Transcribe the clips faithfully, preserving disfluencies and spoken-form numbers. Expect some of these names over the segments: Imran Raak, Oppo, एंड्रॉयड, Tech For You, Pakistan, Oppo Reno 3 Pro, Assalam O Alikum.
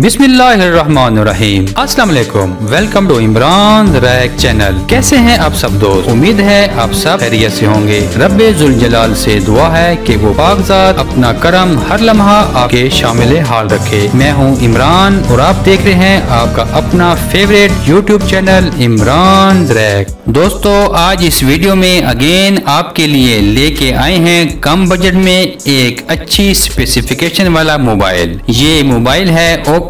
बिस्मिल्लाहिर्रहमानिर्रहीम। अस्सलाम वालेकुम, welcome to Imran rack channel. कैसे हैं आप सब दोस्त? उम्मीद है आप सब खैरियत से होंगे। रब्बे जुल जलाल से दुआ है कि वो पाकजात अपना करम हर लम्हा आपके शामिल हाल रखे। मैं हूं इमरान और आप देख रहे हैं आपका अपना favourite YouTube channel Imran rack. दोस्तों, आज इस वीडियो में अगेन आपके लिए लेके आए हैं कम बजट में एक अच्छी स्पेसिफिकेशन वाला मोबाइल। ये मोबाइल है Oppo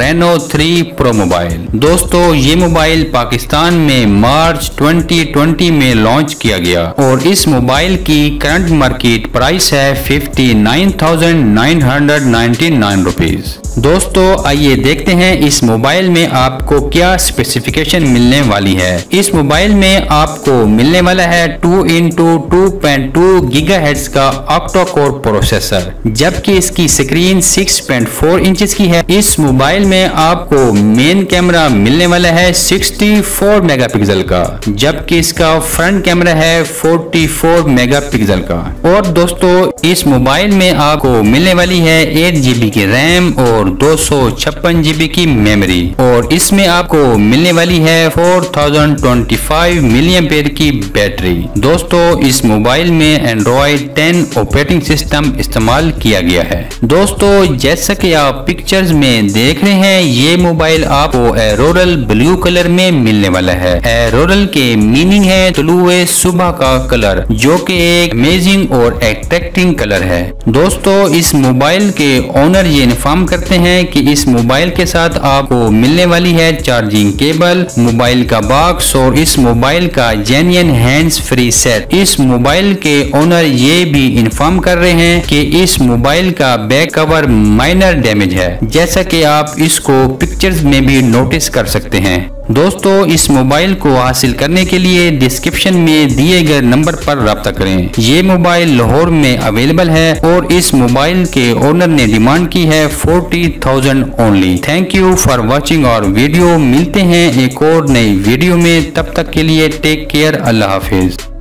Reno three pro mobile. दोस्तों, ये मोबाइल पाकिस्तान में मार्च दो हज़ार बीस में लॉन्च किया गया और इस मोबाइल की करंट मार्केट प्राइस है उनसठ हज़ार नौ सौ निन्यानवे रुपीस। दोस्तों, आइए देखते हैं इस मोबाइल में आपको क्या स्पेसिफिकेशन मिलने वाली है। इस मोबाइल में आपको मिलने वाला है two into two point two gigahertz का ऑक्टा कोर प्रोसेसर, जबकि इसकी screen six point four inch की है। इस मोबाइल में आपको मेन कैमरा मिलने वाला है चौंसठ मेगापिक्सल का, जबकि इसका फ्रंट कैमरा है चौवालीस मेगापिक्सल का। और दोस्तों, इस मोबाइल में आपको मिलने वाली है एट जीबी की रैम और दो सौ छप्पन जीबी की मेमोरी, और इसमें आपको मिलने वाली है चार हज़ार पच्चीस मिलियन एम्पीयर की बैटरी। दोस्तों, इस मोबाइल में एंड्रॉयड टेन ऑपरेटिंग सिस्टम इस्तेमाल किया गया है। दोस्तों, जैसा कि आप पिक्चर्स में देख रहे हैं, ये मोबाइल आपको एरोरल ब्लू कलर में मिलने वाला है। एरोरल के मीनिंग है तुलुए सुबह का कलर, जो कि एक अमेजिंग और अट्रैक्टिंग कलर है। दोस्तों, इस मोबाइल के ओनर ये इन्फॉर्म करते हैं कि इस मोबाइल के साथ आपको मिलने वाली है चार्जिंग केबल, मोबाइल का बॉक्स और इस मोबाइल का जेन्युइन हैंड्स फ्री सेट। इस मोबाइल के ओनर ये भी इन्फॉर्म कर रहे हैं कि इस मोबाइल का बैक कवर माइनर डैमेज है, जैसा कि आप इसको पिक्चर्स में भी नोटिस कर सकते हैं। दोस्तों, इस मोबाइल को हासिल करने के लिए डिस्क्रिप्शन में दिए गए नंबर पर रब्ता करें। ये मोबाइल लाहौर में अवेलेबल है और इस मोबाइल के ओनर ने डिमांड की है चालीस हज़ार only. Thank you for watching और वीडियो। मिलते हैं एक और नई वीडियो में, तब तक के लिए टेक केयर, अल्लाह हाफिज।